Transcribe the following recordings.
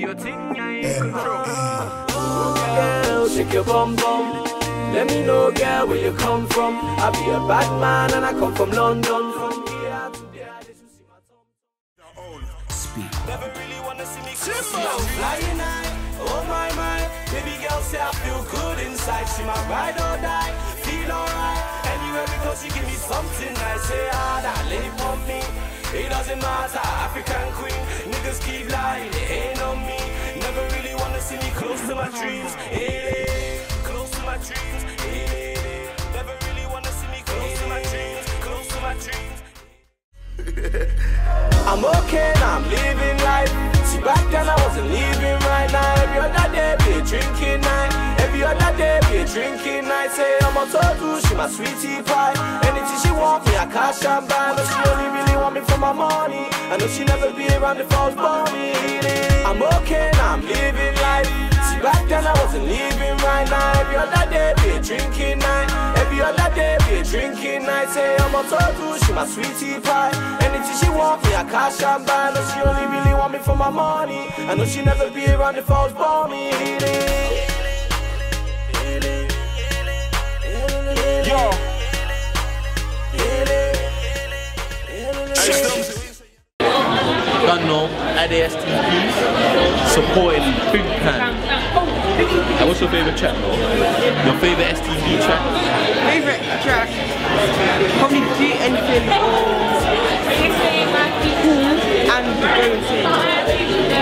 your thing, I ain't control. Girl, shake your bum bum. Let me know, girl, where you come from. I be a bad man and I come from London. From here to there, they should see my tongue. Speak. Never really wanna see me flying high. Oh my my, baby girl say I feel good inside. She my ride or die, feel alright. Anywhere because she give me something I say ah, that lady pump me. It doesn't matter, African queen. Niggas keep lying, it ain't on me. Never really wanna see me close to my dreams. Hey, close to my dreams. Hey, never really wanna see me close to my dreams. Close to my dreams. I'm okay, now I'm living life. See back then I wasn't living right now. Every other day be a drinking night. Every other day be a drinking night. Say I'm a total, she my sweetie pie. Anything she want me, I cash and buy. But she only really want me for my money. I know she never be around if I was borny. I'm okay now, I'm living life. See back then I wasn't living right now. Every other day be a drinking night. Every other day be a drinking night. Say I'm a total, she my sweetie pie. Anything she want me, I cash and buy. No, she only really want me for my money. I know she never be around if I was borny. Yo. IDSTV supporting Big Pan. And what's your favourite track? Your favourite STV track? Favourite track? Probably Do Anything or Cool and Go Insane.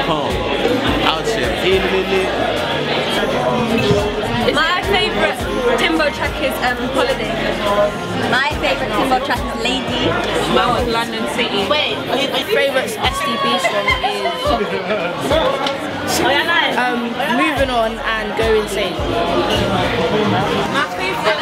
Calm. Out here. My favourite Timbo track is Holiday. My favourite Timbo track is Lady. My one's London City. Wait, my favourite STV song is Moving On and Go Insane. My favourite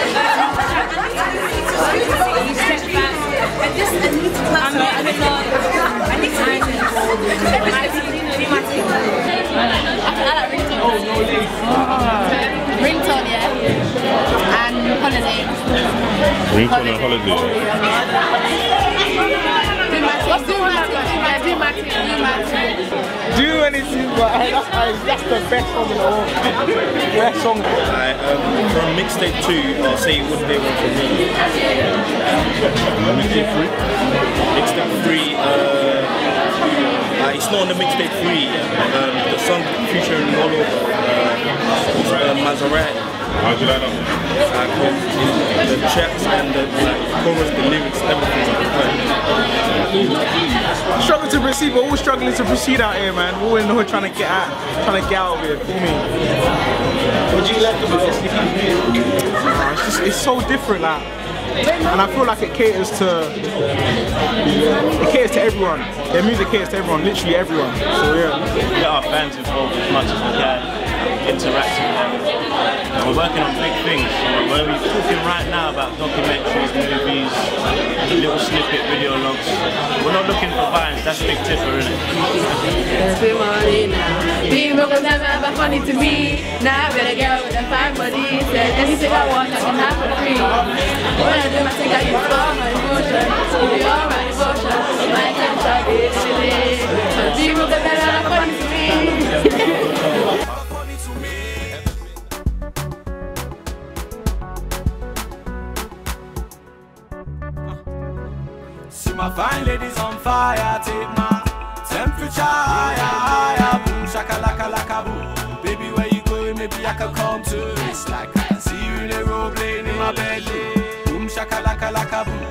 Ringtone and Holiday. Do Anything, but that's the best song in the world. Best song. From mixtape 2, I'll say what they want from me. Mixtape 3? Mixtape 3, it's not on the mixtape 3, the song featuring Molo, Maserati. How do you like that? The checks and the chorus, the lyrics, everything. Struggle to proceed, but we're all struggling to proceed out here, man. We're all in the hood trying to get out of here. Feel me? What do you like about STV? It's so different, like, and I feel like it caters to everyone. Their music caters to everyone, literally everyone. So yeah, get our fans involved as much as we can, interacting with them. We're working on big things, we're talking right now about documentaries, movies, little snippet video logs. We're not looking for vines, that's Big Tipper, isn't it? People will never have funny to me. Now I've got a girl with a fine body. Said anything I want, I can have for free. When I do my thing, I use all my emotions. Give you all my emotions, my attention is chilling. People will never have funny to me. My fine ladies on fire, take my temperature higher, higher. Boom, shakalaka, laka, boom. Baby, where you going? Maybe I can come too. It's like I can see you in a robe laying in my bed. Boom, shakalaka, laka, boom.